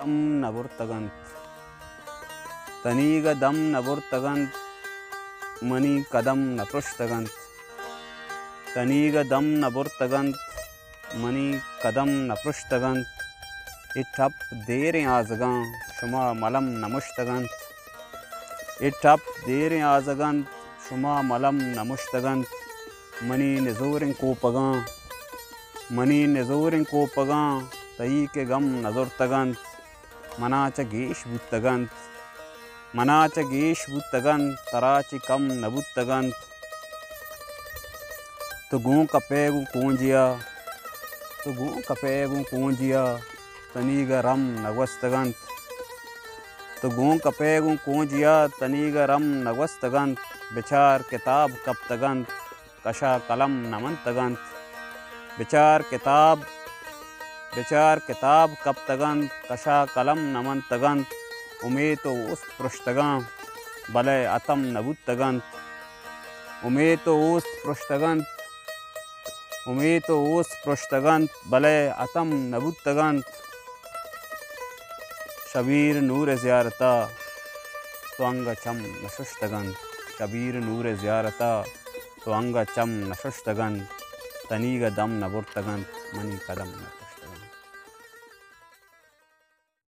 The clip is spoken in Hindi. दम नबुर्तगंत तनीग दम नबुर्तगंत मनी कदम न पृष्ठगंत तनीग दम नबुर्तगंत मनी कदम न पृष्ठगंत इठप देर आजगां शुमा मलम नमुष्टगंत इठप देर आजगंत शुमा मलम नमुष्टगंत मनी नजूरें को पगां मनी नजूरें को पगां तई के गम नजर तगंत मनाच गेश बुतगंत मनाच गेश बुतगंत तराची कम नबुतगंत तो गूँ कपेगू कूंजिया तो गूँ कपेगू कूंजिया तनीग रम नगवस्तगंत तो गूँ कपेगू कूंजिया तनीग रम नगवस्तगंत बिचार किताब कपतगंत कशा कलम नमनतगंत विचार किताब कब तगंत कशा कलम नमन तगंत उमेद तो उस पृष्ठगं भले अतम नबुत तगंत उमेद तो उस पृष्ठगंत उमेद तो उस पृष्ठगंत भले अतम नबुत तगंत शबीर नूर ज़ियारता त्वंग चम नशुष्टगंत शबीर नूर ज़ियारता त्वंग चम नशुष्टगंत तनीग दम नबुर्तगंत मनी कदम न